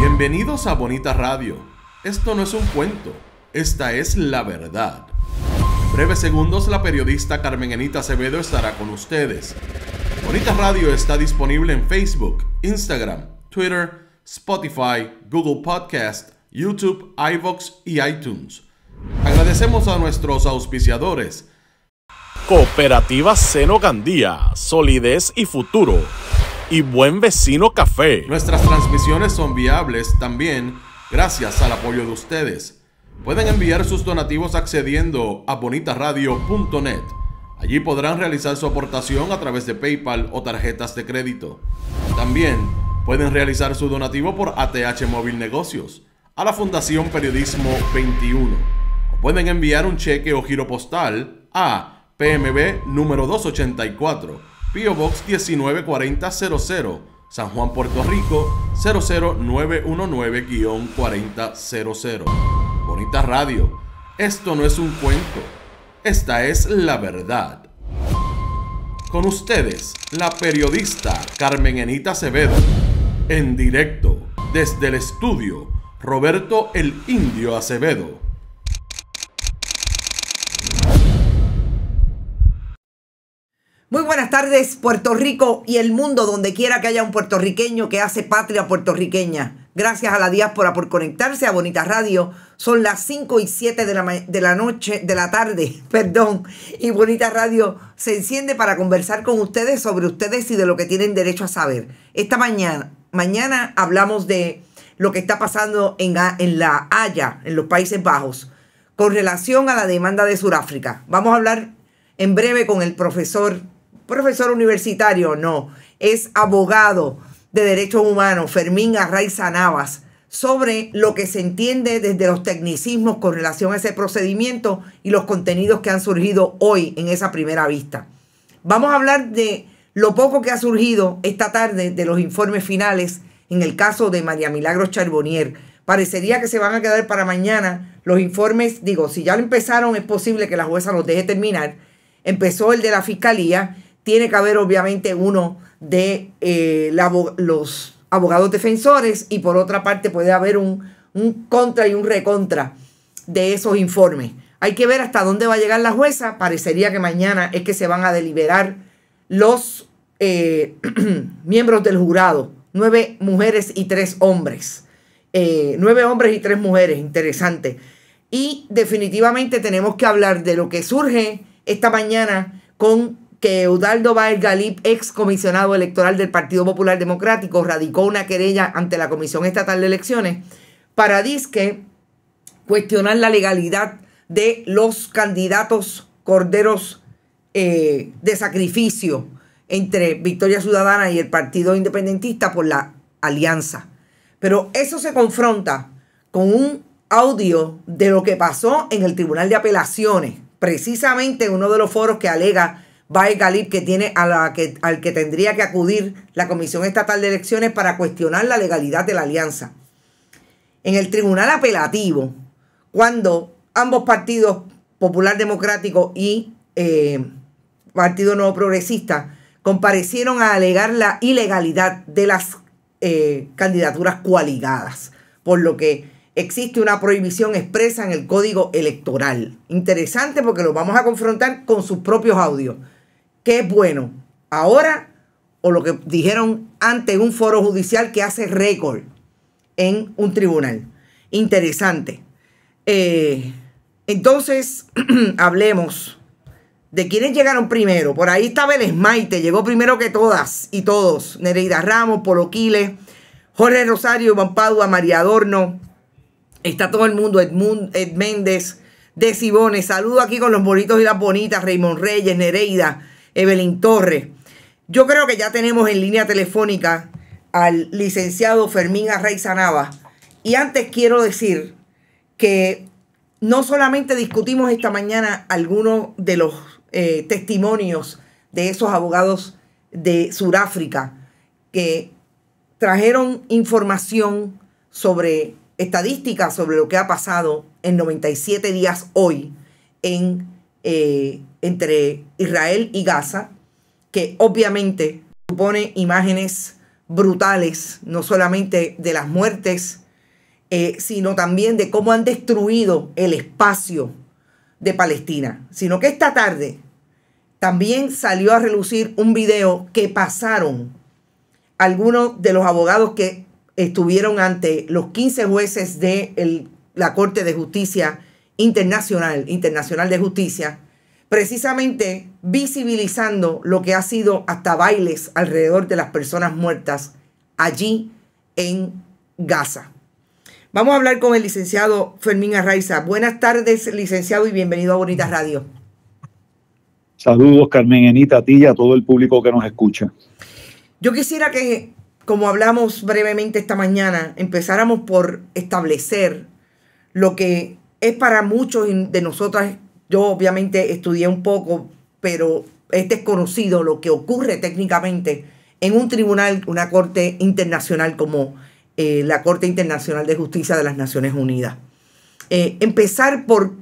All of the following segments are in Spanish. Bienvenidos a Bonita Radio. Esto no es un cuento, esta es la verdad. En breves segundos, la periodista Carmen Anita Acevedo estará con ustedes. Bonita Radio está disponible en Facebook, Instagram, Twitter, Spotify, Google Podcast, YouTube, iVoox y iTunes. Agradecemos a nuestros auspiciadores. Cooperativa Zeno Gandía, Solidez y Futuro. Y Buen Vecino Café. Nuestras transmisiones son viables también gracias al apoyo de ustedes. Pueden enviar sus donativos accediendo a bonitaradio.net. Allí podrán realizar su aportación a través de PayPal o tarjetas de crédito. También pueden realizar su donativo por ATH Móvil Negocios a la Fundación Periodismo 21. O pueden enviar un cheque o giro postal a PMB número 284. P.O. Box 194000, San Juan, Puerto Rico 00919-4000. Bonita Radio, esto no es un cuento, esta es la verdad. Con ustedes, la periodista Carmen Anita Acevedo, en directo desde el estudio Roberto el Indio Acevedo. Muy buenas tardes, Puerto Rico y el mundo, donde quiera que haya un puertorriqueño que hace patria puertorriqueña. Gracias a la diáspora por conectarse a Bonita Radio. Son las 5 y 7 de la tarde, y Bonita Radio se enciende para conversar con ustedes sobre ustedes y de lo que tienen derecho a saber. Esta mañana hablamos de lo que está pasando en La Haya, en los Países Bajos, con relación a la demanda de Sudáfrica. Vamos a hablar en breve con el profesor universitario, no, es abogado de derechos humanos, Fermín Arraiza Navas, sobre lo que se entiende desde los tecnicismos con relación a ese procedimiento y los contenidos que han surgido hoy en esa primera vista. Vamos a hablar de lo poco que ha surgido esta tarde de los informes finales en el caso de María Milagros Charbonier. Parecería que se van a quedar para mañana los informes. Digo, si ya lo empezaron, es posible que la jueza los deje terminar. Empezó el de la fiscalía. Tiene que haber obviamente uno de los abogados defensores, y por otra parte puede haber un contra y un recontra de esos informes. Hay que ver hasta dónde va a llegar la jueza. Parecería que mañana es que se van a deliberar los miembros del jurado. 9 mujeres y 3 hombres. 9 hombres y 3 mujeres. Interesante. Y definitivamente tenemos que hablar de lo que surge esta mañana con que Eudaldo Báez Galib, ex comisionado electoral del Partido Popular Democrático, radicó una querella ante la Comisión Estatal de Elecciones para dizque cuestionar la legalidad de los candidatos corderos de sacrificio entre Victoria Ciudadana y el Partido Independentista por la alianza. Pero eso se confronta con un audio de lo que pasó en el Tribunal de Apelaciones, precisamente en uno de los foros que alega Báez Galib, que tiene al que tendría que acudir la Comisión Estatal de Elecciones para cuestionar la legalidad de la alianza. En el Tribunal Apelativo, cuando ambos partidos, Popular Democrático y Partido Nuevo Progresista, comparecieron a alegar la ilegalidad de las candidaturas coaligadas, por lo que existe una prohibición expresa en el Código Electoral. Interesante, porque lo vamos a confrontar con sus propios audios. ¿Qué es bueno ahora o lo que dijeron ante un foro judicial que hace récord en un tribunal? Interesante. Entonces, hablemos de quiénes llegaron primero. Por ahí estaba el esmaite, llegó primero que todas y todos. Nereida Ramos, Poloquiles, Jorge Rosario, Iván Padua, María Adorno. Está todo el mundo, Ed Méndez, De Cibones. Saludo aquí con los bonitos y las bonitas, Raymond Reyes, Nereida, Evelyn Torres. Yo creo que ya tenemos en línea telefónica al licenciado Fermín Arraiza Navas. Y antes quiero decir que no solamente discutimos esta mañana algunos de los testimonios de esos abogados de Sudáfrica que trajeron información sobre estadísticas sobre lo que ha pasado en 97 días hoy entre Israel y Gaza, que obviamente supone imágenes brutales, no solamente de las muertes, sino también de cómo han destruido el espacio de Palestina. Sino que esta tarde también salió a relucir un video que pasaron algunos de los abogados que estuvieron ante los 15 jueces de la Corte de Justicia Internacional de Justicia, precisamente visibilizando lo que ha sido hasta bailes alrededor de las personas muertas allí en Gaza. Vamos a hablar con el licenciado Fermín Arraiza. Buenas tardes, licenciado, y bienvenido a Bonita Radio. Saludos, Carmen Anita, a ti y a todo el público que nos escucha. Yo quisiera que, como hablamos brevemente esta mañana, empezáramos por establecer lo que es para muchos de nosotras. Yo obviamente estudié un poco, pero es desconocido lo que ocurre técnicamente en un tribunal, una corte internacional como la Corte Internacional de Justicia de las Naciones Unidas. Empezar por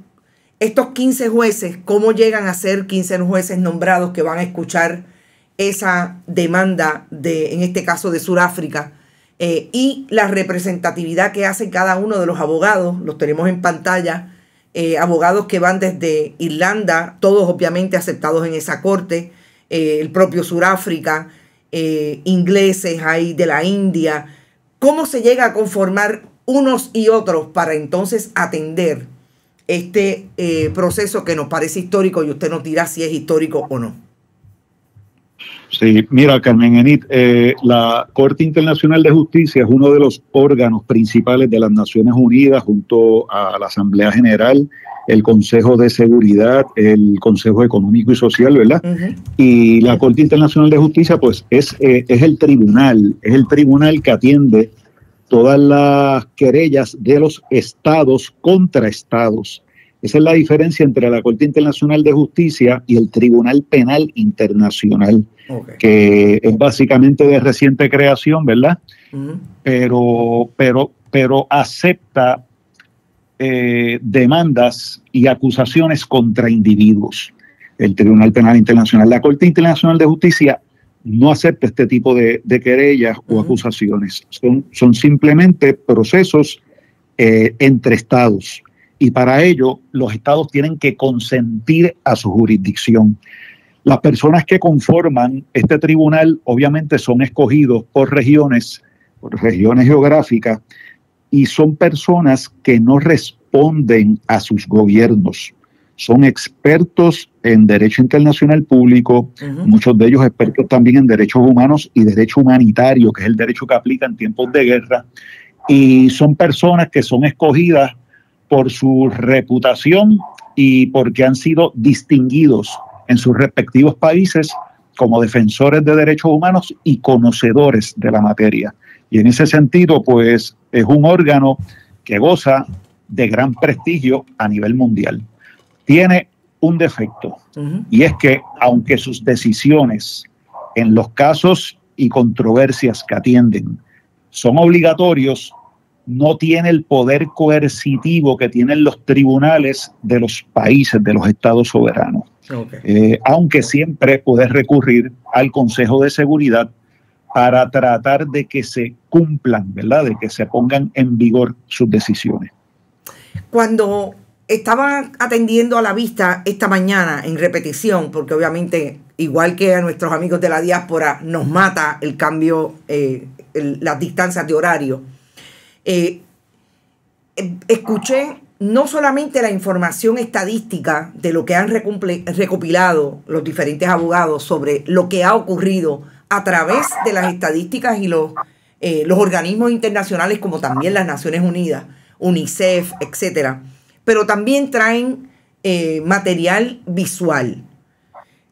estos 15 jueces, cómo llegan a ser 15 jueces nombrados que van a escuchar esa demanda, en este caso de Sudáfrica, y la representatividad que hace cada uno de los abogados. Los tenemos en pantalla, abogados que van desde Irlanda, todos obviamente aceptados en esa corte, el propio Sudáfrica, ingleses ahí de la India. ¿Cómo se llega a conformar unos y otros para entonces atender este proceso que nos parece histórico, y usted nos dirá si es histórico o no? Sí, mira, Carmen Enid, la Corte Internacional de Justicia es uno de los órganos principales de las Naciones Unidas, junto a la Asamblea General, el Consejo de Seguridad, el Consejo Económico y Social, ¿verdad? Uh-huh. Y la Corte Internacional de Justicia, pues, es el tribunal que atiende todas las querellas de los estados contra estados. Esa es la diferencia entre la Corte Internacional de Justicia y el Tribunal Penal Internacional, okay, que es básicamente de reciente creación, ¿verdad? Uh-huh. Pero acepta demandas y acusaciones contra individuos. El Tribunal Penal Internacional, la Corte Internacional de Justicia, no acepta este tipo de querellas, uh-huh, o acusaciones. Son simplemente procesos entre estados. Y para ello, los estados tienen que consentir a su jurisdicción. Las personas que conforman este tribunal obviamente son escogidos por regiones geográficas, y son personas que no responden a sus gobiernos. Son expertos en derecho internacional público, uh-huh, muchos de ellos expertos también en derechos humanos y derecho humanitario, que es el derecho que aplica en tiempos de guerra. Y son personas que son escogidas por su reputación y porque han sido distinguidos en sus respectivos países como defensores de derechos humanos y conocedores de la materia. Y en ese sentido, pues, es un órgano que goza de gran prestigio a nivel mundial. Tiene un defecto, uh-huh, y es que, aunque sus decisiones en los casos y controversias que atienden son obligatorios, no tiene el poder coercitivo que tienen los tribunales de los países, de los estados soberanos. Okay. Aunque siempre puedes recurrir al Consejo de Seguridad para tratar de que se cumplan, ¿verdad?, de que se pongan en vigor sus decisiones. Cuando estaba atendiendo a la vista esta mañana en repetición, porque obviamente, igual que a nuestros amigos de la diáspora, nos mata el cambio, las distancias de horario, escuché no solamente la información estadística de lo que han recopilado los diferentes abogados sobre lo que ha ocurrido a través de las estadísticas y los organismos internacionales, como también las Naciones Unidas, UNICEF, etcétera, pero también traen material visual.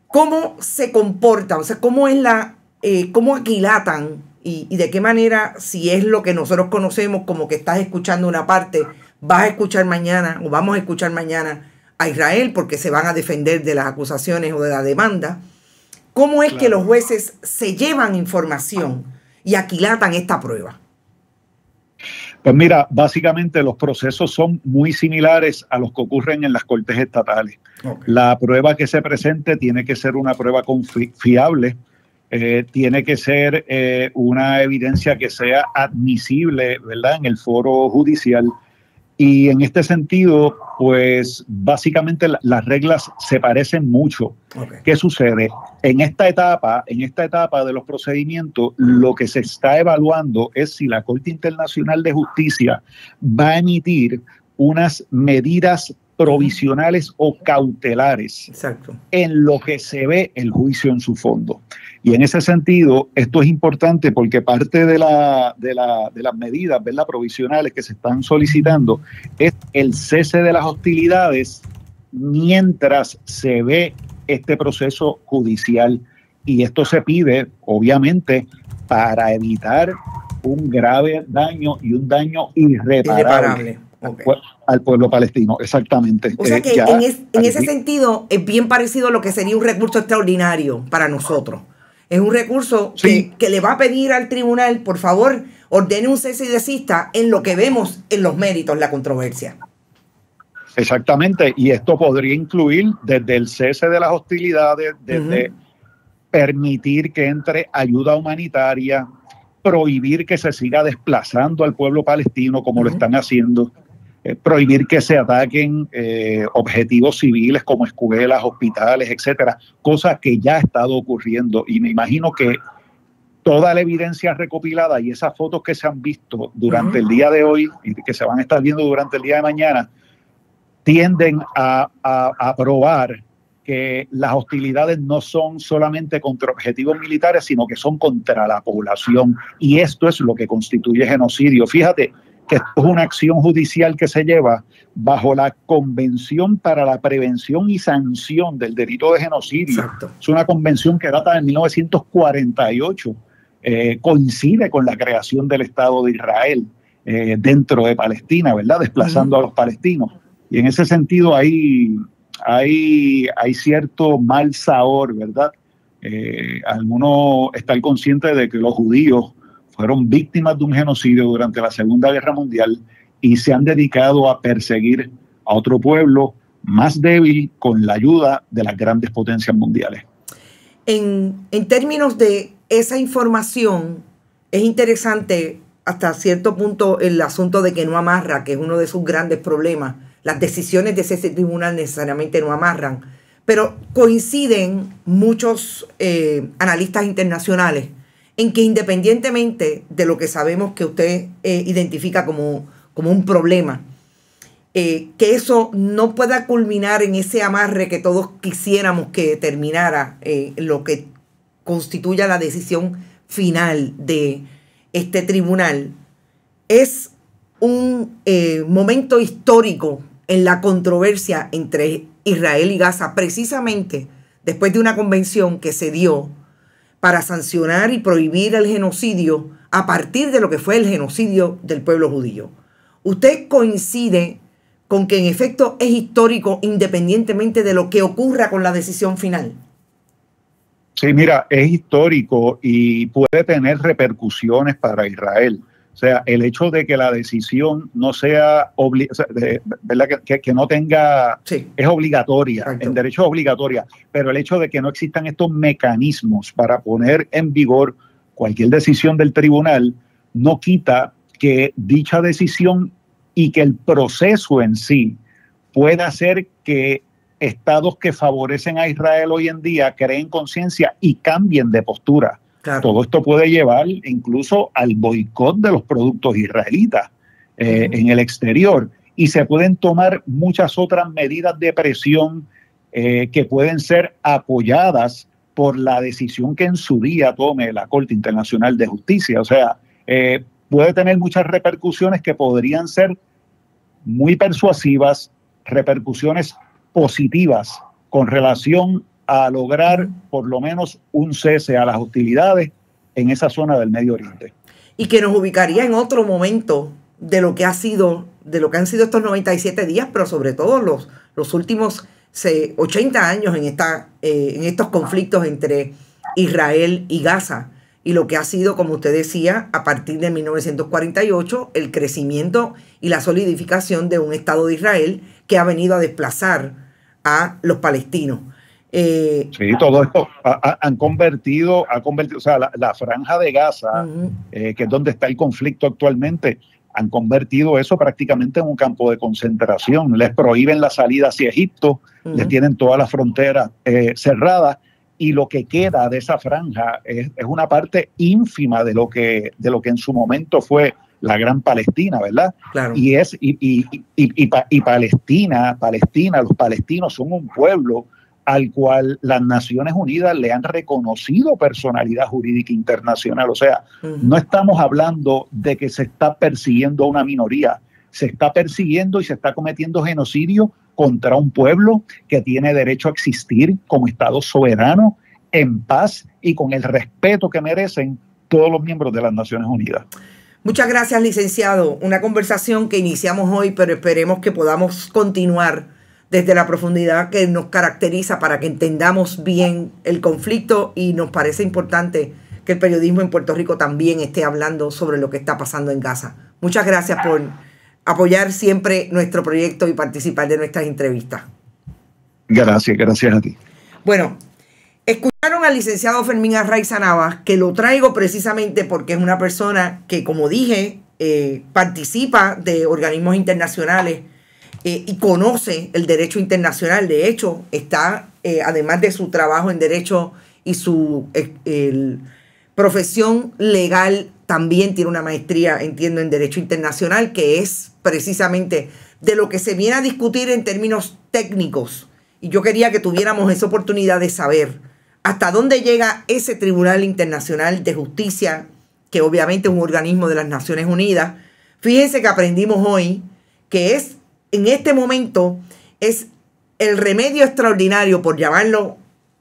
¿Cómo se comportan? O sea, ¿cómo es cómo aquilatan? ¿Y de qué manera, si es lo que nosotros conocemos como que estás escuchando una parte, vas a escuchar mañana, o vamos a escuchar mañana a Israel porque se van a defender de las acusaciones o de la demanda? ¿Cómo es, claro, que los jueces se llevan información y aquilatan esta prueba? Pues mira, básicamente los procesos son muy similares a los que ocurren en las cortes estatales. Okay. La prueba que se presente tiene que ser una prueba confiable, tiene que ser una evidencia que sea admisible, ¿verdad?, en el foro judicial. Y en este sentido, pues básicamente las reglas se parecen mucho. Okay. ¿Qué sucede? En esta etapa de los procedimientos, lo que se está evaluando es si la Corte Internacional de Justicia va a emitir unas medidas provisionales o cautelares. Exacto. En lo que se ve el juicio en su fondo. Y en ese sentido, esto es importante porque parte de las medidas, ¿verdad?, provisionales que se están solicitando es el cese de las hostilidades mientras se ve este proceso judicial. Y esto se pide, obviamente, para evitar un grave daño y un daño irreparable. Okay. Al pueblo palestino, exactamente. O sea que en ese sentido es bien parecido a lo que sería un recurso extraordinario para nosotros. Es un recurso, sí, que le va a pedir al tribunal, por favor, ordene un cese y desista en lo que vemos en los méritos, la controversia. Exactamente, y esto podría incluir desde el cese de las hostilidades, desde permitir que entre ayuda humanitaria, prohibir que se siga desplazando al pueblo palestino como lo están haciendo, prohibir que se ataquen objetivos civiles como escuelas, hospitales, etcétera, cosa que ya ha estado ocurriendo. Y me imagino que toda la evidencia recopilada y esas fotos que se han visto durante el día de hoy y que se van a estar viendo durante el día de mañana tienden a probar que las hostilidades no son solamente contra objetivos militares, sino que son contra la población. Y esto es lo que constituye genocidio. Fíjate que esto es una acción judicial que se lleva bajo la Convención para la Prevención y Sanción del Delito de Genocidio. Exacto. Es una convención que data de 1948, coincide con la creación del Estado de Israel dentro de Palestina, ¿verdad?, desplazando a los palestinos. Y en ese sentido hay cierto mal sabor, ¿verdad? Algunos están conscientes de que los judíos fueron víctimas de un genocidio durante la Segunda Guerra Mundial y se han dedicado a perseguir a otro pueblo más débil con la ayuda de las grandes potencias mundiales. En términos de esa información, es interesante hasta cierto punto el asunto de que no amarra, que es uno de sus grandes problemas. Las decisiones de ese tribunal necesariamente no amarran, pero coinciden muchos analistas internacionales en que independientemente de lo que sabemos que usted identifica como un problema, que eso no pueda culminar en ese amarre que todos quisiéramos que terminara, lo que constituya la decisión final de este tribunal, es un momento histórico en la controversia entre Israel y Gaza, precisamente después de una convención que se dio para sancionar y prohibir el genocidio a partir de lo que fue el genocidio del pueblo judío. ¿Usted coincide con que en efecto es histórico independientemente de lo que ocurra con la decisión final? Sí, mira, es histórico y puede tener repercusiones para Israel. O sea, el hecho de que la decisión no sea, ¿verdad?, que no tenga, sí, es obligatoria, exacto, en derecho es obligatoria, pero el hecho de que no existan estos mecanismos para poner en vigor cualquier decisión del tribunal no quita que dicha decisión y que el proceso en sí pueda hacer que estados que favorecen a Israel hoy en día creen conciencia y cambien de postura. Claro. Todo esto puede llevar incluso al boicot de los productos israelitas en el exterior, y se pueden tomar muchas otras medidas de presión que pueden ser apoyadas por la decisión que en su día tome la Corte Internacional de Justicia. O sea, puede tener muchas repercusiones que podrían ser muy persuasivas, repercusiones positivas con relación a lograr por lo menos un cese a las hostilidades en esa zona del Medio Oriente. Y que nos ubicaría en otro momento de lo que ha sido, de lo que han sido estos 97 días, pero sobre todo los últimos 80 años en estos conflictos entre Israel y Gaza, y lo que ha sido, como usted decía, a partir de 1948, el crecimiento y la solidificación de un Estado de Israel que ha venido a desplazar a los palestinos. Sí, todo esto ha convertido, o sea, la franja de Gaza, que es donde está el conflicto actualmente, han convertido eso prácticamente en un campo de concentración. Les prohíben la salida hacia Egipto, les tienen todas las fronteras cerradas, y lo que queda de esa franja es una parte ínfima de lo que en su momento fue la gran Palestina, ¿verdad? Claro. Y Palestina, los palestinos son un pueblo al cual las Naciones Unidas le han reconocido personalidad jurídica internacional. O sea, no estamos hablando de que se está persiguiendo a una minoría, se está persiguiendo y se está cometiendo genocidio contra un pueblo que tiene derecho a existir como Estado soberano, en paz y con el respeto que merecen todos los miembros de las Naciones Unidas. Muchas gracias, licenciado. Una conversación que iniciamos hoy, pero esperemos que podamos continuar desde la profundidad que nos caracteriza para que entendamos bien el conflicto, y nos parece importante que el periodismo en Puerto Rico también esté hablando sobre lo que está pasando en Gaza. Muchas gracias por apoyar siempre nuestro proyecto y participar de nuestras entrevistas. Gracias, gracias a ti. Bueno, escucharon al licenciado Fermín Arraiza Navas, que lo traigo precisamente porque es una persona que, como dije, participa de organismos internacionales y conoce el derecho internacional. De hecho, está, además de su trabajo en derecho y su profesión legal, también tiene una maestría, entiendo, en derecho internacional, que es precisamente de lo que se viene a discutir en términos técnicos. Y yo quería que tuviéramos esa oportunidad de saber hasta dónde llega ese Tribunal Internacional de Justicia, que obviamente es un organismo de las Naciones Unidas. Fíjense que aprendimos hoy que es, en este momento, es el remedio extraordinario, por llamarlo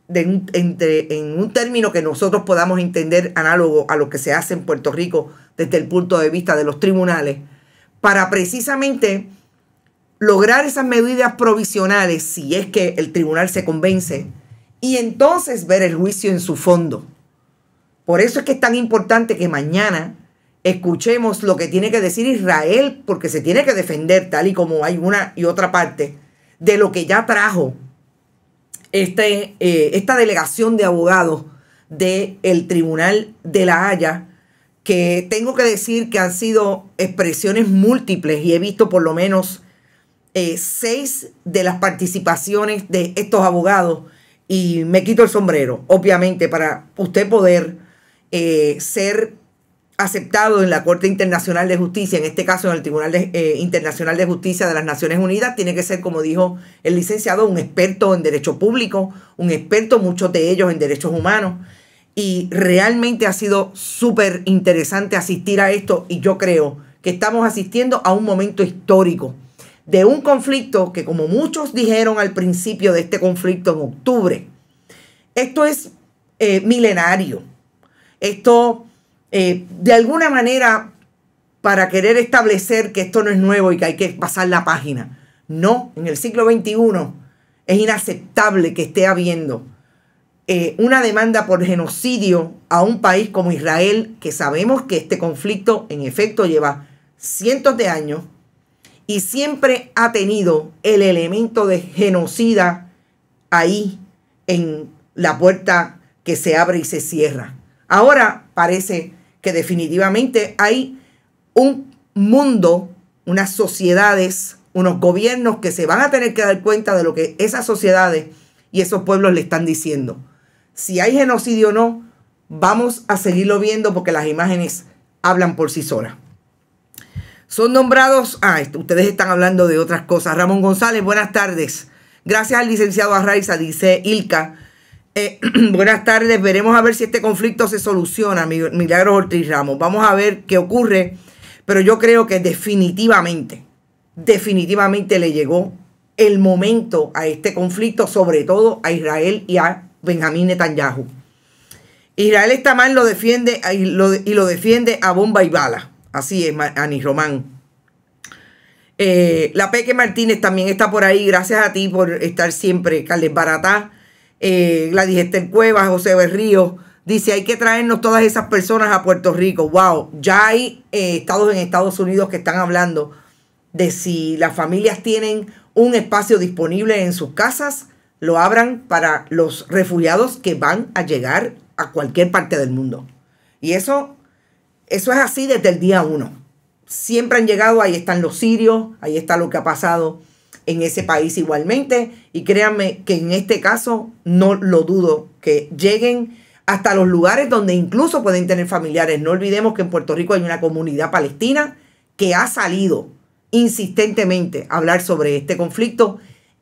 en un término que nosotros podamos entender, análogo a lo que se hace en Puerto Rico desde el punto de vista de los tribunales, para precisamente lograr esas medidas provisionales, si es que el tribunal se convence, y entonces ver el juicio en su fondo. Por eso es que es tan importante que mañana escuchemos lo que tiene que decir Israel, porque se tiene que defender, tal y como hay una y otra parte, de lo que ya trajo esta delegación de abogados del Tribunal de La Haya, que tengo que decir que han sido expresiones múltiples, y he visto por lo menos 6 de las participaciones de estos abogados, y me quito el sombrero, obviamente, para usted poder ser aceptado en la Corte Internacional de Justicia, en este caso en el Tribunal Internacional de Justicia de las Naciones Unidas. Tiene que ser, como dijo el licenciado, un experto en derecho público, un experto, muchos de ellos, en derechos humanos. Y realmente ha sido súper interesante asistir a esto, y yo creo que estamos asistiendo a un momento histórico de un conflicto que, como muchos dijeron al principio de este conflicto en octubre, esto es milenario. Esto, de alguna manera, para querer establecer que esto no es nuevo y que hay que pasar la página. No, en el siglo XXI es inaceptable que esté habiendo una demanda por genocidio a un país como Israel, que sabemos que este conflicto, en efecto, lleva cientos de años y siempre ha tenido el elemento de genocida ahí en la puerta que se abre y se cierra. Ahora parece que definitivamente hay un mundo, unas sociedades, unos gobiernos que se van a tener que dar cuenta de lo que esas sociedades y esos pueblos le están diciendo. Si hay genocidio o no, vamos a seguirlo viendo, porque las imágenes hablan por sí solas. Son nombrados... ustedes están hablando de otras cosas. Ramón González, buenas tardes. Gracias al licenciado Arraiza, dice Ilka. Buenas tardes, veremos a ver si este conflicto se soluciona, Milagros Ortiz Ramos. Vamos a ver qué ocurre, pero yo creo que definitivamente le llegó el momento a este conflicto, sobre todo a Israel y a Benjamín Netanyahu. Israel está mal, lo defiende y lo defiende a bomba y bala. Así es, Ani Román. La Peque Martínez también está por ahí, gracias a ti por estar siempre, Carles Baratá. La Digester Cuevas, José Berrío dice: hay que traernos todas esas personas a Puerto Rico. Wow, ya hay estados en Estados Unidos que están hablando de si las familias tienen un espacio disponible en sus casas lo abran para los refugiados que van a llegar a cualquier parte del mundo. Y eso es así desde el día 1. Siempre han llegado, ahí están los sirios, ahí está lo que ha pasado en ese país igualmente. Y créanme que en este caso no lo dudo, que lleguen hasta los lugares donde incluso pueden tener familiares. No olvidemos que en Puerto Rico hay una comunidad palestina que ha salido insistentemente a hablar sobre este conflicto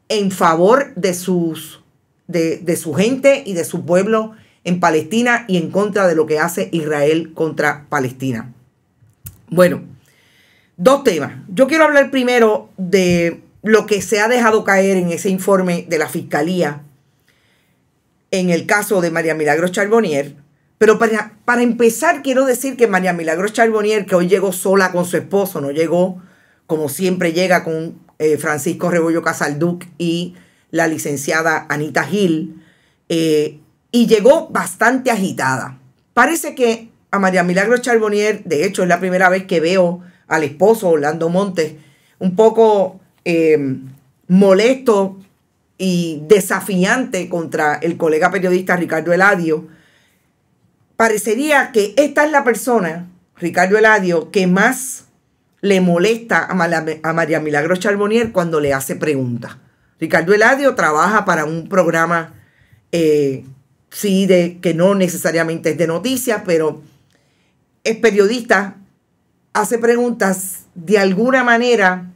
en favor de su gente y de su pueblo en Palestina y en contra de lo que hace Israel contra Palestina. Bueno, dos temas. Yo quiero hablar primero de lo que se ha dejado caer en ese informe de la Fiscalía en el caso de María Milagros Charbonier. Pero para empezar quiero decir que María Milagros Charbonier, que hoy llegó sola con su esposo, no llegó como siempre llega con Francisco Rebollo Casalduc y la licenciada Anita Gil, y llegó bastante agitada. Parece que a María Milagros Charbonier, de hecho es la primera vez que veo al esposo Orlando Montes un poco molesto y desafiante contra el colega periodista Ricardo Eladio. Parecería que esta es la persona, Ricardo Eladio, que más le molesta a María Milagros Charbonier cuando le hace preguntas. Ricardo Eladio trabaja para un programa sí, que no necesariamente es de noticias, pero es periodista, hace preguntas de alguna manera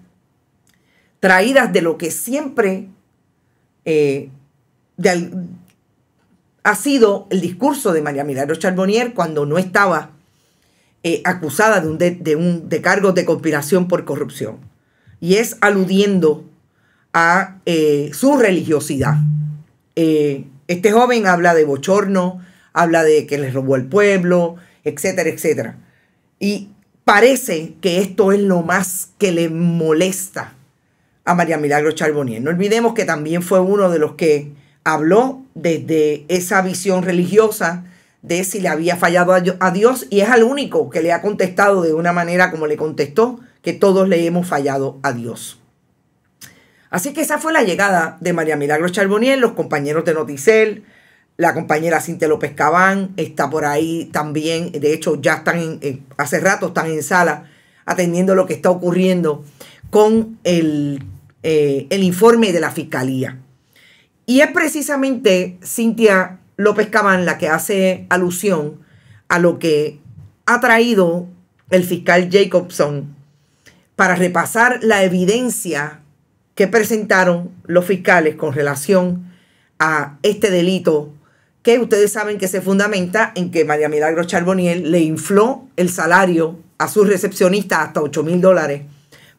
traídas de lo que siempre ha sido el discurso de María Milagros Charbonier cuando no estaba acusada de cargos de conspiración por corrupción. Y es aludiendo a su religiosidad. Este joven habla de bochorno, habla de que les robó el pueblo, etcétera, etcétera. Y parece que esto es lo más que le molesta a María Milagros Charbonier. No olvidemos que también fue uno de los que habló desde esa visión religiosa de si le había fallado a Dios, y es al único que le ha contestado de una manera como le contestó, que todos le hemos fallado a Dios. Así que esa fue la llegada de María Milagros Charbonier, los compañeros de Noticel, la compañera Cintia López Cabán está por ahí también, de hecho ya están, hace rato están en sala atendiendo lo que está ocurriendo con el informe de la Fiscalía. Y es precisamente Cintia López Cabán la que hace alusión a lo que ha traído el fiscal Jacobson para repasar la evidencia que presentaron los fiscales con relación a este delito, que ustedes saben que se fundamenta en que María Milagros Charbonier le infló el salario a sus recepcionistas hasta $8,000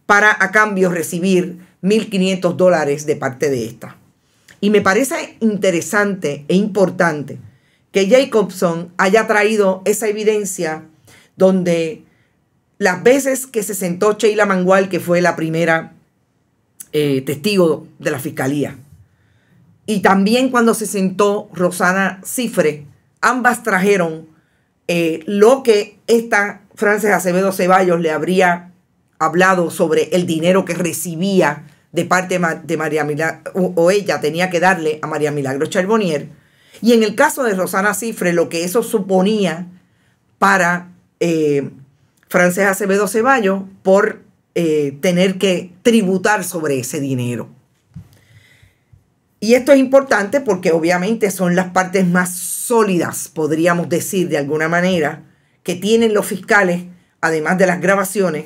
para a cambio recibir $1,500 de parte de esta. Y me parece interesante e importante que Jacobson haya traído esa evidencia donde las veces que se sentó Sheila Mangual, que fue la primera testigo de la Fiscalía, y también cuando se sentó Rosana Cifre, ambas trajeron lo que esta Frances Acevedo Ceballos le habría hablado sobre el dinero que recibía de parte de María Milagros, o ella tenía que darle a María Milagros Charbonier. Y en el caso de Rosana Cifre, lo que eso suponía para Frances Acevedo Ceballos por tener que tributar sobre ese dinero. Y esto es importante porque obviamente son las partes más sólidas, podríamos decir de alguna manera, que tienen los fiscales, además de las grabaciones,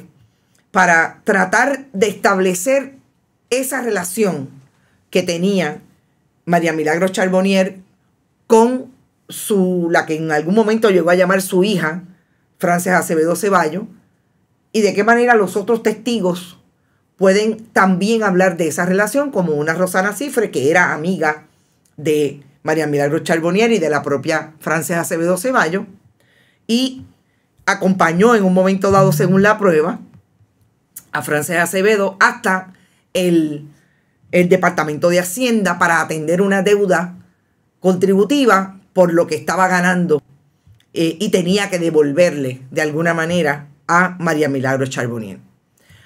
para tratar de establecer esa relación que tenía María Milagros Charbonier con la que en algún momento llegó a llamar su hija, Frances Acevedo Ceballos, y de qué manera los otros testigos pueden también hablar de esa relación, como una Rosana Cifre, que era amiga de María Milagros Charbonier y de la propia Frances Acevedo Ceballos, y acompañó en un momento dado, según la prueba, a Frances Acevedo hasta el Departamento de Hacienda para atender una deuda contributiva por lo que estaba ganando y tenía que devolverle de alguna manera a María Milagros Charbonier.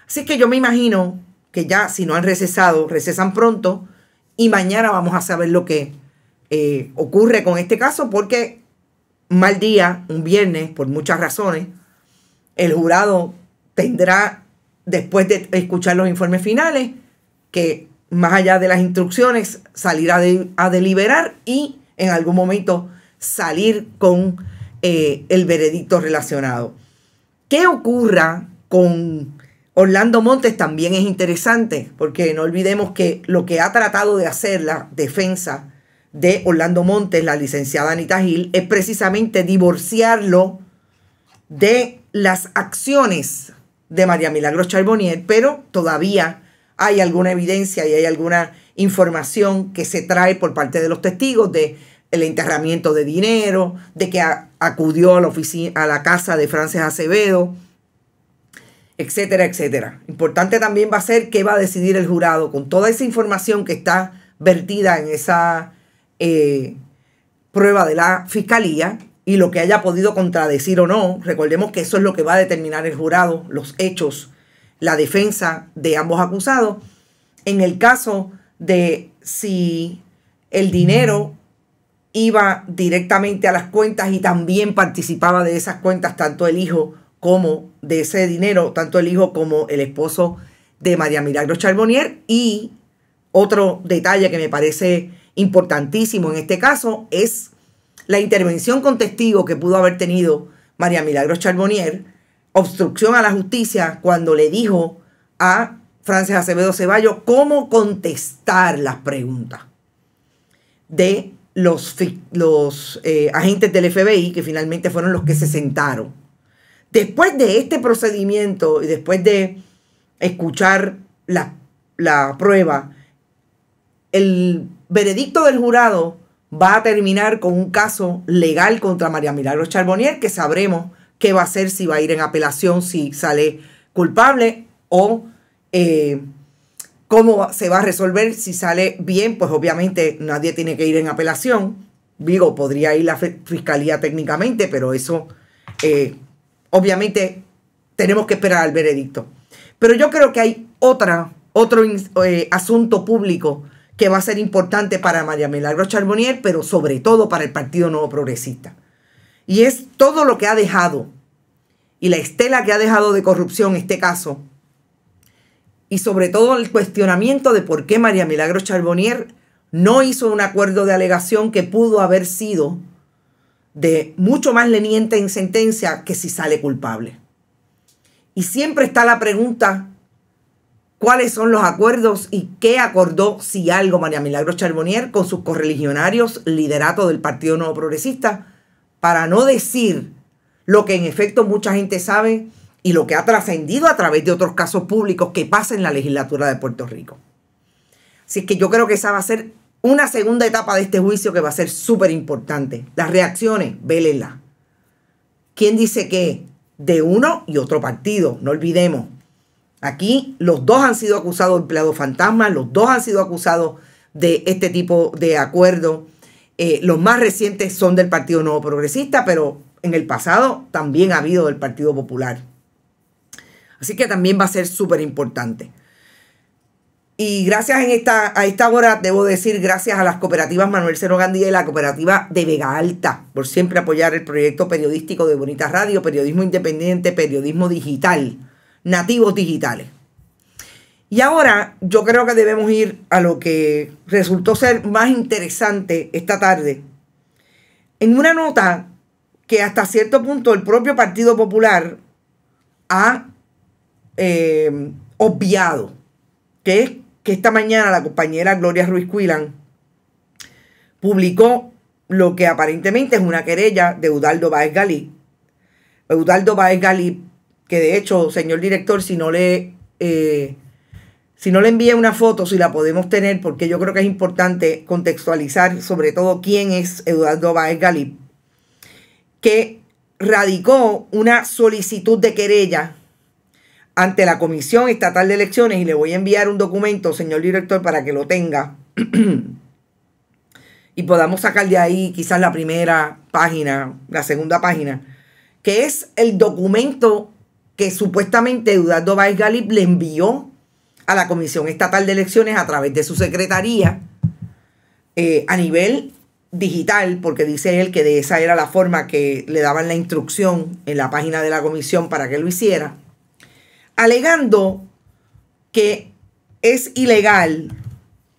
Así que yo me imagino que ya si no han recesado, recesan pronto y mañana vamos a saber lo que ocurre con este caso, porque mal día, un viernes, por muchas razones, el jurado tendrá, después de escuchar los informes finales, que más allá de las instrucciones, salir a deliberar y en algún momento salir con el veredicto relacionado. ¿Qué ocurra con Orlando Montes? También es interesante, porque no olvidemos que lo que ha tratado de hacer la defensa de Orlando Montes, la licenciada Anita Gil, es precisamente divorciarlo de las acciones de María Milagros Charbonier, pero todavía hay alguna evidencia y hay alguna información que se trae por parte de los testigos de el enterramiento de dinero, de que acudió a la oficina, a la casa de Frances Acevedo, etcétera, etcétera. Importante también va a ser qué va a decidir el jurado con toda esa información que está vertida en esa prueba de la fiscalía y lo que haya podido contradecir o no. Recordemos que eso es lo que va a determinar el jurado, los hechos, la defensa de ambos acusados. En el caso de si el dinero iba directamente a las cuentas y también participaba de esas cuentas, tanto el hijo como de ese dinero, tanto el hijo como el esposo de María Milagros Charbonier. Y otro detalle que me parece importantísimo en este caso es la intervención con testigo que pudo haber tenido María Milagros Charbonier, obstrucción a la justicia, cuando le dijo a Frances Acevedo Ceballos cómo contestar las preguntas de los agentes del FBI, que finalmente fueron los que se sentaron. Después de este procedimiento y después de escuchar la prueba, el veredicto del jurado va a terminar con un caso legal contra María Milagros Charbonier, que sabremos qué va a hacer, si va a ir en apelación, si sale culpable, o cómo se va a resolver. Si sale bien, pues obviamente nadie tiene que ir en apelación. Digo, podría ir la fiscalía técnicamente, pero eso obviamente tenemos que esperar al veredicto. Pero yo creo que hay otro asunto público que va a ser importante para María Milagros Charbonier, pero sobre todo para el Partido Nuevo Progresista. Y es todo lo que ha dejado y la estela que ha dejado de corrupción este caso, y sobre todo el cuestionamiento de por qué María Milagros Charbonier no hizo un acuerdo de alegación que pudo haber sido de mucho más leniente en sentencia que si sale culpable. Y siempre está la pregunta, ¿cuáles son los acuerdos y qué acordó, si algo, María Milagros Charbonier con sus correligionarios, liderato del Partido Nuevo Progresista, para no decir lo que en efecto mucha gente sabe y lo que ha trascendido a través de otros casos públicos que pasa en la legislatura de Puerto Rico? Así que yo creo que esa va a ser una segunda etapa de este juicio que va a ser súper importante. Las reacciones, vélenlas. ¿Quién dice qué? De uno y otro partido, no olvidemos. Aquí los dos han sido acusados de empleados fantasmas, los dos han sido acusados de este tipo de acuerdo. Los más recientes son del Partido Nuevo Progresista, pero en el pasado también ha habido del Partido Popular. Así que también va a ser súper importante. Y gracias a esta hora, debo decir, gracias a las cooperativas Manuel Cero Gandía y la cooperativa de Vega Alta por siempre apoyar el proyecto periodístico de Bonita Radio, periodismo independiente, periodismo digital, nativos digitales. Y ahora yo creo que debemos ir a lo que resultó ser más interesante esta tarde. En una nota que hasta cierto punto el propio Partido Popular ha obviado, que es que esta mañana la compañera Gloria Ruiz Cuilán publicó lo que aparentemente es una querella de Eudaldo Báez Galib. Eudaldo Báez Galib, que de hecho, señor director, si no le envié una foto, si la podemos tener, porque yo creo que es importante contextualizar sobre todo quién es Eudaldo Báez Galib, que radicó una solicitud de querella ante la Comisión Estatal de Elecciones, y le voy a enviar un documento, señor director, para que lo tenga y podamos sacar de ahí quizás la primera página, la segunda página, que es el documento que supuestamente Eudaldo Báez Galib le envió a la Comisión Estatal de Elecciones a través de su secretaría, a nivel digital, porque dice él que de esa era la forma que le daban la instrucción en la página de la comisión para que lo hiciera, alegando que es ilegal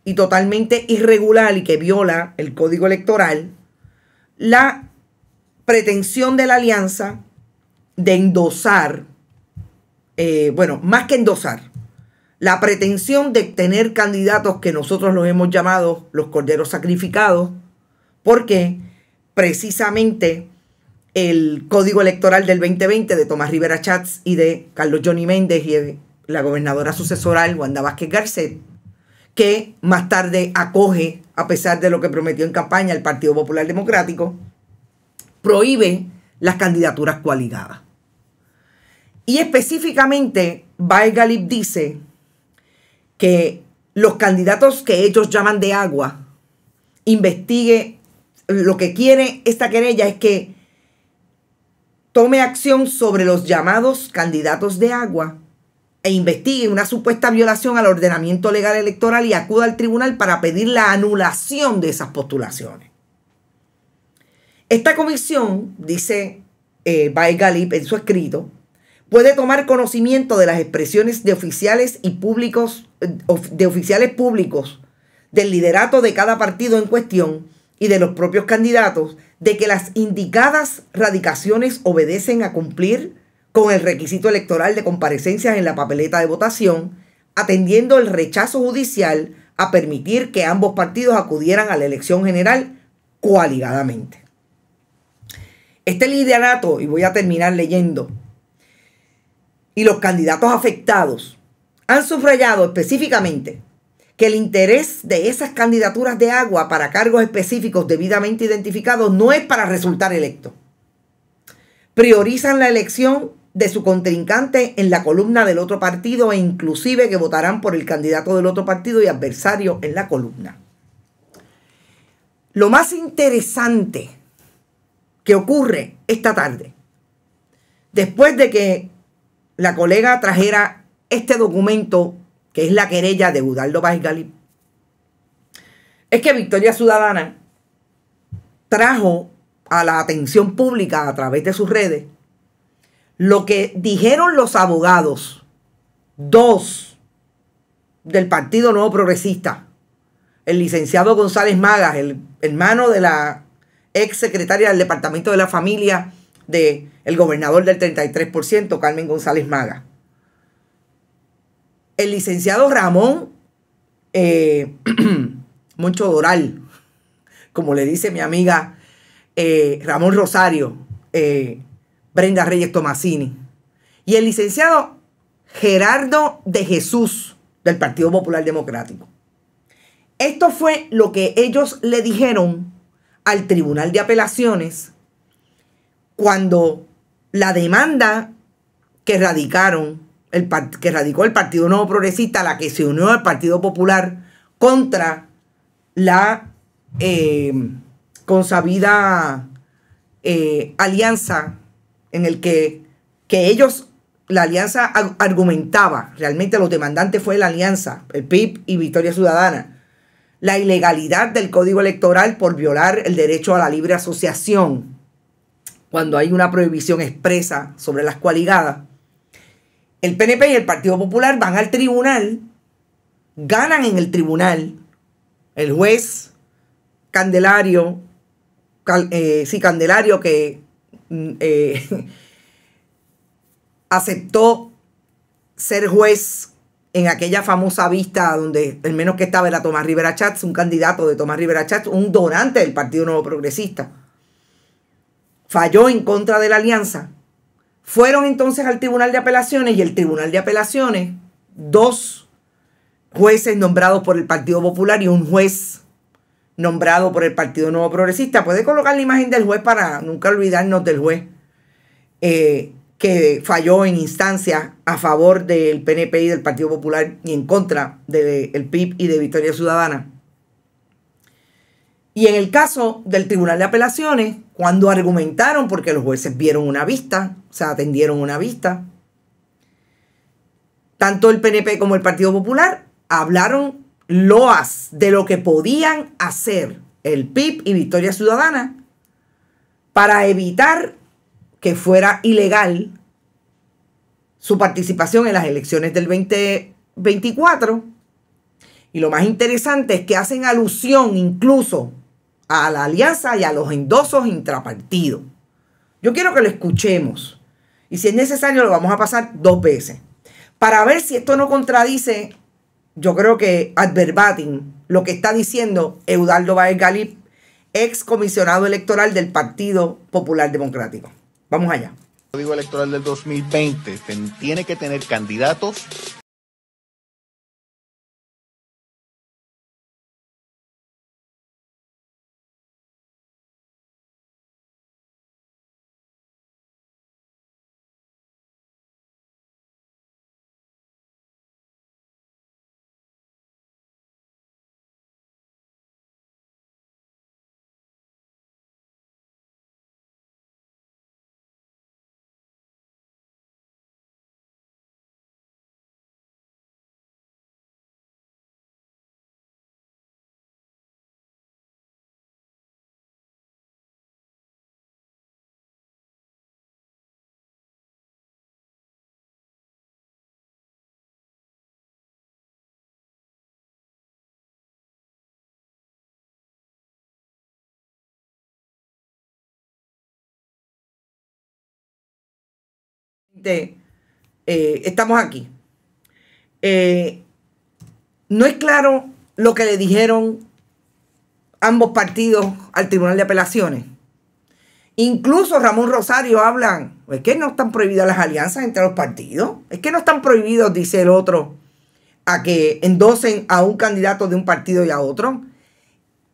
y totalmente irregular y que viola el Código Electoral la pretensión de la alianza de endosar, bueno, más que endosar, la pretensión de tener candidatos que nosotros los hemos llamado los corderos sacrificados, porque precisamente el Código Electoral del 2020 de Tomás Rivera Chatz y de Carlos Johnny Méndez y de la gobernadora sucesoral Wanda Vázquez Garcet, que más tarde acoge, a pesar de lo que prometió en campaña, el Partido Popular Democrático, prohíbe las candidaturas coaligadas. Y específicamente Báez Galib dice que los candidatos que ellos llaman de agua, investigue, lo que quiere esta querella es que tome acción sobre los llamados candidatos de agua e investigue una supuesta violación al ordenamiento legal electoral y acuda al tribunal para pedir la anulación de esas postulaciones. Esta comisión, dice Báez Galib en su escrito, puede tomar conocimiento de las expresiones de oficiales y públicos, del liderato de cada partido en cuestión y de los propios candidatos, de que las indicadas radicaciones obedecen a cumplir con el requisito electoral de comparecencias en la papeleta de votación, atendiendo el rechazo judicial a permitir que ambos partidos acudieran a la elección general coaligadamente. Este liderato, y voy a terminar leyendo, y los candidatos afectados han subrayado específicamente que el interés de esas candidaturas de agua para cargos específicos debidamente identificados no es para resultar electo. Priorizan la elección de su contrincante en la columna del otro partido e inclusive que votarán por el candidato del otro partido y adversario en la columna. Lo más interesante que ocurre esta tarde, después de que la colega trajera este documento que es la querella de Eudaldo Báez Galib, es que Victoria Ciudadana trajo a la atención pública a través de sus redes lo que dijeron los abogados, dos del Partido Nuevo Progresista, el licenciado González Magas, el hermano de la ex secretaria del Departamento de la Familia del gobernador del 33%, Carmen González Magas, el licenciado Ramón Moncho Doral, como le dice mi amiga Ramón Rosario, Brenda Reyes Tomasini, y el licenciado Gerardo de Jesús del Partido Popular Democrático. Esto fue lo que ellos le dijeron al Tribunal de Apelaciones cuando la demanda que radicaron, que radicó el Partido Nuevo Progresista, la que se unió al Partido Popular contra la consabida alianza en el que ellos, la alianza argumentaba, realmente los demandantes fue la alianza, el PIB y Victoria Ciudadana, la ilegalidad del Código Electoral por violar el derecho a la libre asociación, cuando hay una prohibición expresa sobre las coaligadas. El PNP y el Partido Popular van al tribunal, ganan en el tribunal. El juez Candelario, Candelario, que aceptó ser juez en aquella famosa vista donde el menos que estaba era Tomás Rivera Chatz, un candidato de Tomás Rivera Chatz, un donante del Partido Nuevo Progresista. Falló en contra de la alianza. Fueron entonces al Tribunal de Apelaciones y el Tribunal de Apelaciones, dos jueces nombrados por el Partido Popular y un juez nombrado por el Partido Nuevo Progresista. Puede colocar la imagen del juez para nunca olvidarnos del juez que falló en instancia a favor del PNP y del Partido Popular y en contra del PIB y de Victoria Ciudadana. Y en el caso del Tribunal de Apelaciones, cuando argumentaron, porque los jueces vieron una vista, o sea, atendieron una vista, tanto el PNP como el Partido Popular hablaron loas de lo que podían hacer el PIB y Victoria Ciudadana para evitar que fuera ilegal su participación en las elecciones del 2024. Y lo más interesante es que hacen alusión incluso a la alianza y a los endosos intrapartidos. Yo quiero que lo escuchemos y si es necesario lo vamos a pasar dos veces para ver si esto no contradice, yo creo que ad verbatim, lo que está diciendo Eudaldo Báez Galib, ex comisionado electoral del Partido Popular Democrático. Vamos allá. El Código Electoral del 2020 tiene que tener candidatos. Estamos aquí. No es claro lo que le dijeron ambos partidos al Tribunal de Apelaciones. Incluso Ramón Rosario habla, es que no están prohibidas las alianzas entre los partidos, es que no están prohibidos, dice el otro, a que endosen a un candidato de un partido y a otro.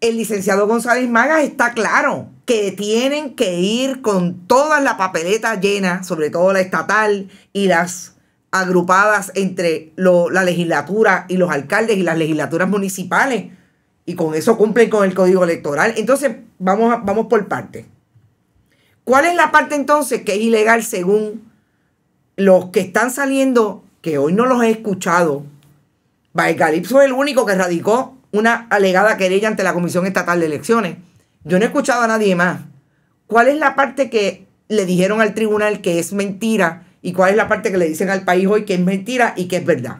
El licenciado González Magas está claro que tienen que ir con toda la papeleta llena, sobre todo la estatal y las agrupadas entre la legislatura y los alcaldes y las legislaturas municipales. Y con eso cumplen con el Código Electoral. Entonces, vamos por partes. ¿Cuál es la parte entonces que es ilegal según los que están saliendo, que hoy no los he escuchado? Báez Galib fue el único que radicó una alegada querella ante la Comisión Estatal de Elecciones. Yo no he escuchado a nadie más. ¿Cuál es la parte que le dijeron al tribunal que es mentira? ¿Y cuál es la parte que le dicen al país hoy que es mentira y que es verdad?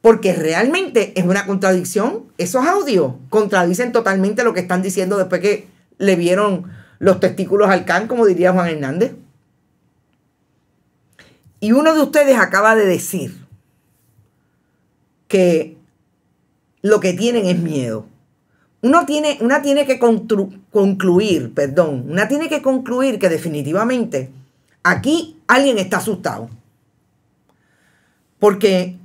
Porque realmente es una contradicción. Esos audios contradicen totalmente lo que están diciendo después que le vieron los testículos al can, como diría Juan Hernández. Y uno de ustedes acaba de decir que lo que tienen es miedo. Una tiene que concluir que definitivamente aquí alguien está asustado. Porque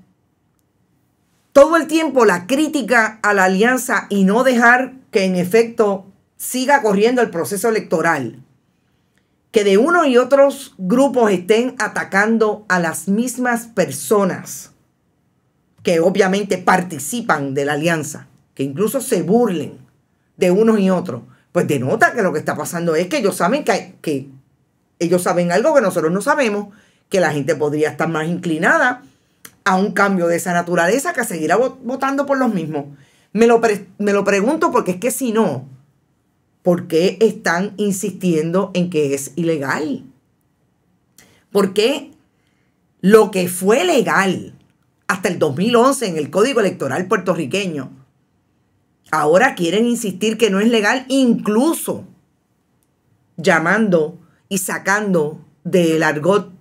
todo el tiempo la crítica a la alianza y no dejar que en efecto siga corriendo el proceso electoral. Que de uno y otros grupos estén atacando a las mismas personas que obviamente participan de la alianza, que incluso se burlen de unos y otros, pues denota que lo que está pasando es que ellos saben que ellos saben algo que nosotros no sabemos, que la gente podría estar más inclinada a un cambio de esa naturaleza que seguirá votando por los mismos. Me lo pregunto porque es que si no, ¿por qué están insistiendo en que es ilegal? ¿Por qué lo que fue legal hasta el 2011 en el Código Electoral puertorriqueño ahora quieren insistir que no es legal, incluso llamando y sacando del argot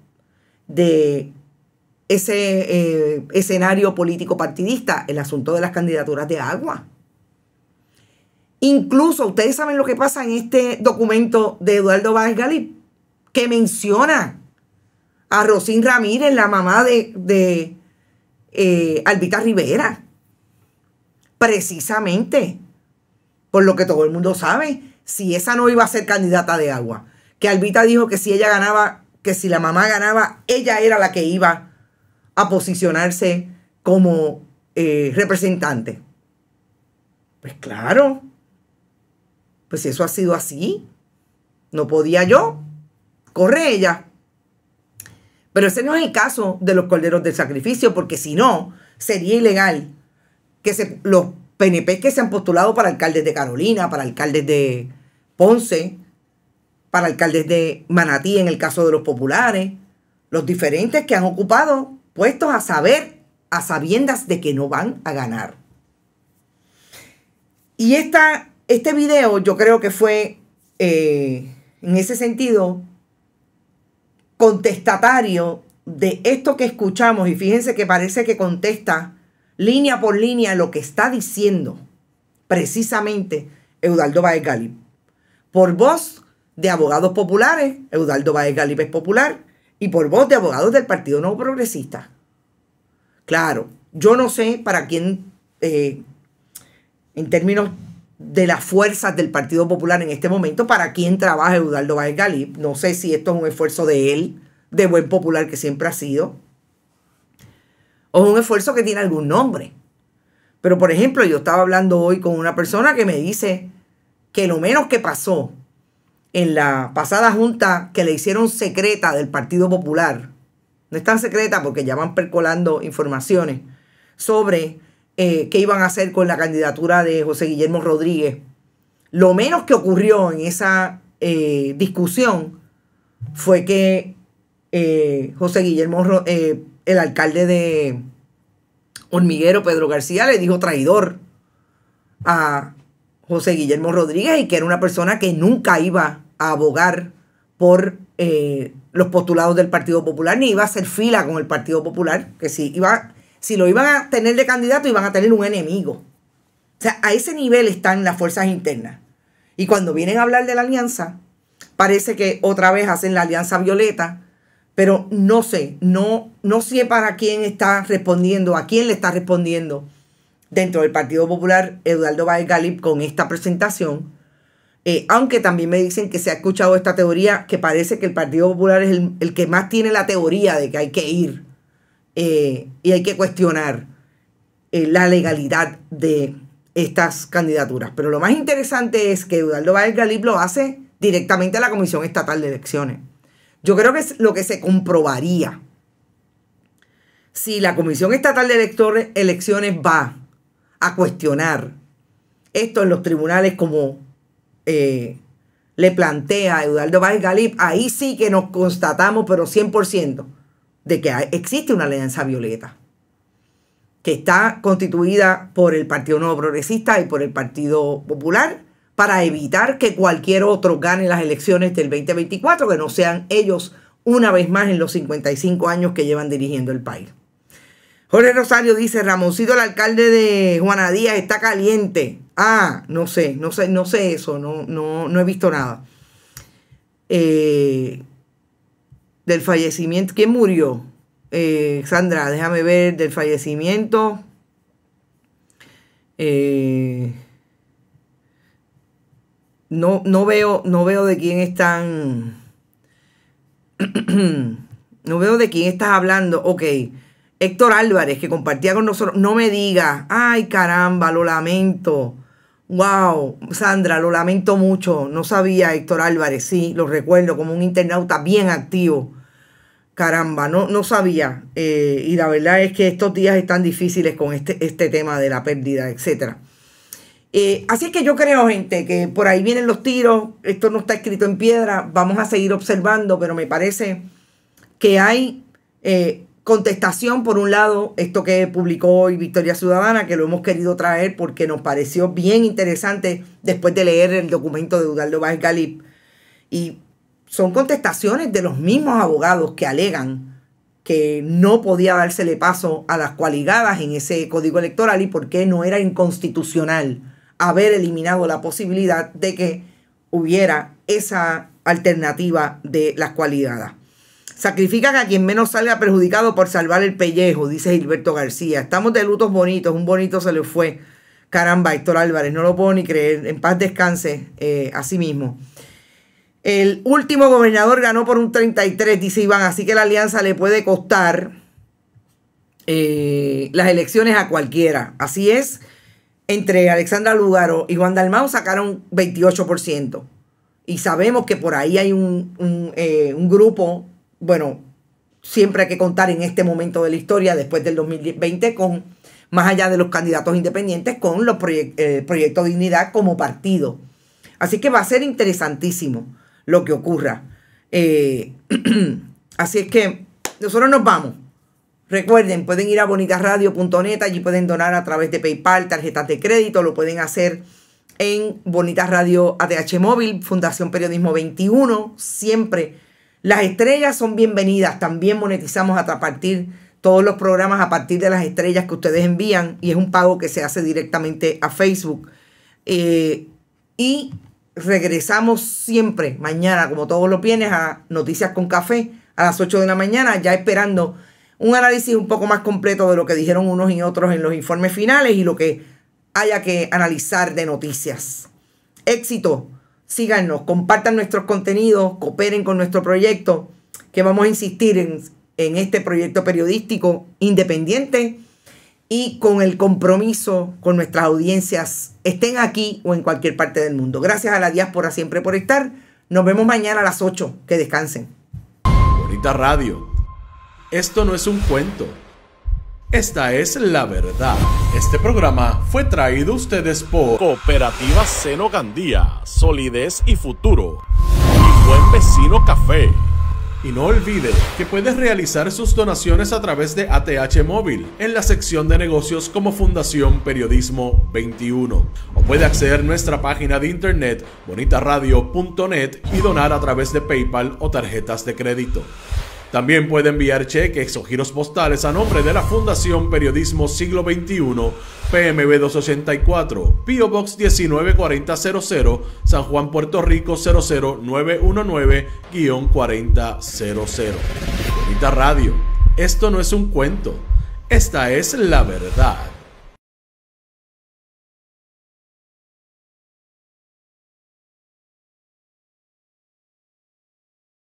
de ese escenario político partidista el asunto de las candidaturas de agua? Incluso, ustedes saben lo que pasa en este documento de Eudaldo Báez Galib, que menciona a Rosín Ramírez, la mamá de Albita Rivera, precisamente por lo que todo el mundo sabe, si esa no iba a ser candidata de agua, que Albita dijo que si ella ganaba, que si la mamá ganaba, ella era la que iba a posicionarse como representante. Pues claro, pues si eso ha sido así, no podía yo, corre ella. Pero ese no es el caso de los corderos del sacrificio, porque si no, sería ilegal que los PNP que se han postulado para alcaldes de Carolina, para alcaldes de Ponce, para alcaldes de Manatí en el caso de los populares, los diferentes que han ocupado puestos a sabiendas de que no van a ganar. Y este video yo creo que fue, en ese sentido, contestatario de esto que escuchamos. Y fíjense que parece que contesta línea por línea lo que está diciendo precisamente Eudaldo Báez Galib. Por voz de abogados populares, Eudaldo Báez Galib es popular, y por voz de abogados del Partido Nuevo Progresista. Claro, yo no sé para quién, en términos de las fuerzas del Partido Popular en este momento, para quién trabaja Eudaldo Báez Galib. No sé si esto es un esfuerzo de él, de buen popular que siempre ha sido, o es un esfuerzo que tiene algún nombre. Pero, por ejemplo, yo estaba hablando hoy con una persona que me dice que lo menos que pasó en la pasada junta que le hicieron secreta del Partido Popular, no es tan secreta porque ya van percolando informaciones sobre qué iban a hacer con la candidatura de José Guillermo Rodríguez. Lo menos que ocurrió en esa discusión fue que José Guillermo, el alcalde de Hormiguero, Pedro García, le dijo traidor a José Guillermo Rodríguez y que era una persona que nunca iba a abogar por los postulados del Partido Popular, ni iba a hacer fila con el Partido Popular, que si lo iban a tener de candidato, iban a tener un enemigo. O sea, a ese nivel están las fuerzas internas. Y cuando vienen a hablar de la alianza, parece que otra vez hacen la alianza violeta, pero no sé, no sé para quién está respondiendo, a quién le está respondiendo dentro del Partido Popular Eudaldo Báez Galib con esta presentación. Aunque también me dicen que se ha escuchado esta teoría, que parece que el Partido Popular es el que más tiene la teoría de que hay que ir y hay que cuestionar la legalidad de estas candidaturas. Pero lo más interesante es que Eudaldo Báez Galib lo hace directamente a la Comisión Estatal de Elecciones. Yo creo que es lo que se comprobaría. Si la Comisión Estatal de Elecciones va a cuestionar esto en los tribunales como le plantea Eudaldo Báez Galib, ahí sí que nos constatamos, pero 100%, de que existe una alianza violeta que está constituida por el Partido Nuevo Progresista y por el Partido Popular para evitar que cualquier otro gane las elecciones del 2024, que no sean ellos una vez más en los 55 años que llevan dirigiendo el país. Jorge Rosario dice, Ramoncito, el alcalde de Juana Díaz, está caliente. Ah, no sé eso, no he visto nada. Del fallecimiento, ¿quién murió? Sandra, déjame ver, del fallecimiento. No veo de quién están. No veo de quién estás hablando. Ok. Héctor Álvarez, que compartía con nosotros. No me digas. Ay, caramba, lo lamento. Wow, Sandra, lo lamento mucho. No sabía, Héctor Álvarez, sí, lo recuerdo como un internauta bien activo. Caramba, no sabía. Y la verdad es que estos días están difíciles con este tema de la pérdida, etc. Así es que yo creo, gente, que por ahí vienen los tiros. Esto no está escrito en piedra. Vamos a seguir observando, pero me parece que hay contestación. Por un lado, esto que publicó hoy Victoria Ciudadana, que lo hemos querido traer porque nos pareció bien interesante después de leer el documento de Eudaldo Báez Galib. Y son contestaciones de los mismos abogados que alegan que no podía dársele paso a las coaligadas en ese código electoral y por qué no era inconstitucional haber eliminado la posibilidad de que hubiera esa alternativa de las coaligadas. Sacrifican a quien menos salga perjudicado por salvar el pellejo, dice Gilberto García. Estamos de lutos bonitos, un bonito se le fue. Caramba, Héctor Álvarez, no lo puedo ni creer. En paz descanse, así mismo. El último gobernador ganó por un 33, dice Iván, así que la alianza le puede costar las elecciones a cualquiera. Así es, entre Alexandra Lúgaro y Juan Dalmau sacaron 28%. Y sabemos que por ahí hay un grupo. Bueno, siempre hay que contar en este momento de la historia, después del 2020, con más allá de los candidatos independientes, con los Proyecto Dignidad como partido. Así que va a ser interesantísimo lo que ocurra. Así es que nosotros nos vamos. Recuerden, pueden ir a bonitasradio.net, allí pueden donar a través de PayPal, tarjetas de crédito, lo pueden hacer en Bonita Radio ATH Móvil, Fundación Periodismo 21, siempre. Las estrellas son bienvenidas, también monetizamos a partir todos los programas a partir de las estrellas que ustedes envían y es un pago que se hace directamente a Facebook. Y regresamos siempre mañana, como todos los viernes, a Noticias con Café a las 8 de la mañana, ya esperando un análisis un poco más completo de lo que dijeron unos y otros en los informes finales y lo que haya que analizar de noticias. Éxito, síganos, compartan nuestros contenidos, cooperen con nuestro proyecto, que vamos a insistir en este proyecto periodístico independiente y con el compromiso con nuestras audiencias, estén aquí o en cualquier parte del mundo. Gracias a la diáspora siempre por estar. Nos vemos mañana a las 8. Que descansen. Bonita Radio. Esto no es un cuento. Esta es la verdad. Este programa fue traído a ustedes por Cooperativa Zeno Gandía, Solidez y Futuro, y Buen Vecino Café. Y no olvide que puedes realizar sus donaciones a través de ATH Móvil en la sección de negocios como Fundación Periodismo 21. O puede acceder a nuestra página de internet bonitaradio.net y donar a través de PayPal o tarjetas de crédito. También puede enviar cheques o giros postales a nombre de la Fundación Periodismo Siglo XXI, PMB 284, P.O. Box 194000, San Juan, Puerto Rico 00919-4000. Bonita Radio, esto no es un cuento, esta es la verdad.